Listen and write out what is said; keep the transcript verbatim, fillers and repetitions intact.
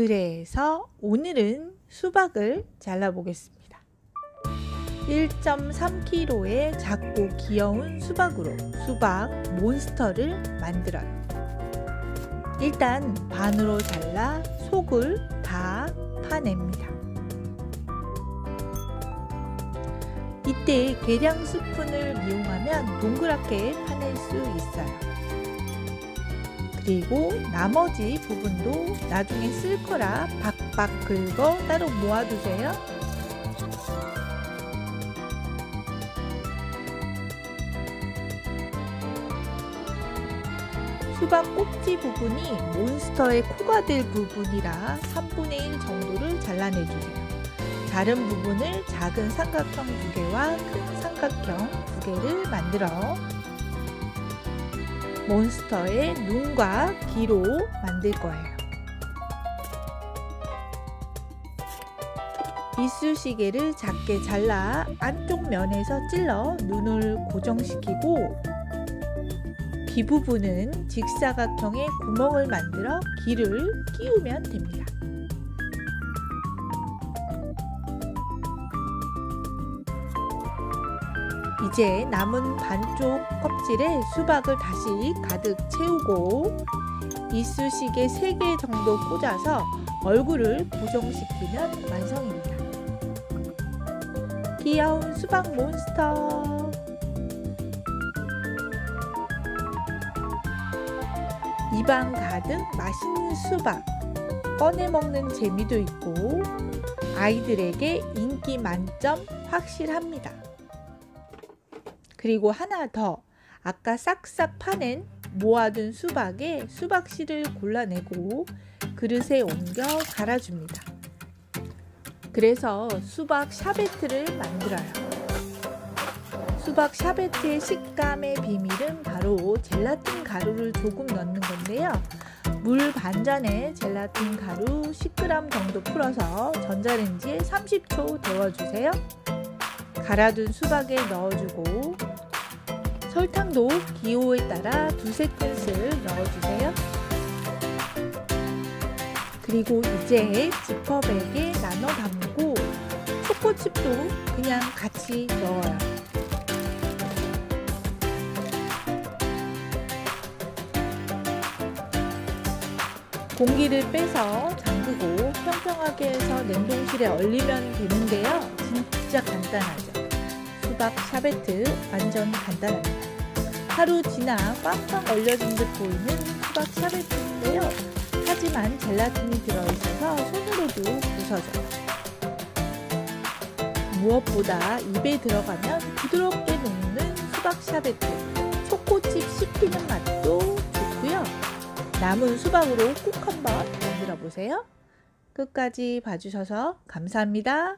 그래서 오늘은 수박을 잘라 보겠습니다. 일 점 삼 킬로그램의 작고 귀여운 수박으로 수박 몬스터를 만들어요. 일단 반으로 잘라 속을 다 파냅니다. 이때 계량 스푼을 이용하면 동그랗게 파낼 수 있어요. 그리고 나머지 부분도 나중에 쓸 거라 박박 긁어 따로 모아두세요. 수박 꼭지 부분이 몬스터의 코가 될 부분이라 삼분의 일 정도를 잘라내주세요. 자른 부분을 작은 삼각형 두 개와 큰 삼각형 두 개를 만들어 몬스터의 눈과 귀로 만들 거예요. 이쑤시개를 작게 잘라 안쪽 면에서 찔러 눈을 고정시키고 귀 부분은 직사각형의 구멍을 만들어 귀를 끼우면 됩니다. 이제 남은 반쪽 껍질에 수박을 다시 가득 채우고 이쑤시개 세 개 정도 꽂아서 얼굴을 고정시키면 완성입니다. 귀여운 수박 몬스터! 입안 가득 맛있는 수박! 꺼내 먹는 재미도 있고 아이들에게 인기 만점 확실합니다. 그리고 하나 더, 아까 싹싹 파낸 모아둔 수박에 수박씨를 골라내고 그릇에 옮겨 갈아줍니다. 그래서 수박 샤베트를 만들어요. 수박 샤베트의 식감의 비밀은 바로 젤라틴 가루를 조금 넣는 건데요. 물 반잔에 젤라틴 가루 십 그램 정도 풀어서 전자레인지에 삼십 초 데워주세요. 갈아둔 수박에 넣어주고 설탕도 기호에 따라 두세 큰술 넣어주세요. 그리고 이제 지퍼백에 나눠 담고 초코칩도 그냥 같이 넣어요. 공기를 빼서 잠그고 평평하게 해서 냉동실에 얼리면 되는데요. 진짜 간단하죠. 수박 샤베트 완전 간단합니다. 하루 지나 꽝꽝 얼려진 듯 보이는 수박 샤베트인데요. 하지만 젤라틴이 들어있어서 손으로도 부서져요. 무엇보다 입에 들어가면 부드럽게 녹는 수박 샤베트, 초코칩 씹히는 맛도 좋고요. 남은 수박으로 꼭 한번 만들어 보세요. 끝까지 봐주셔서 감사합니다.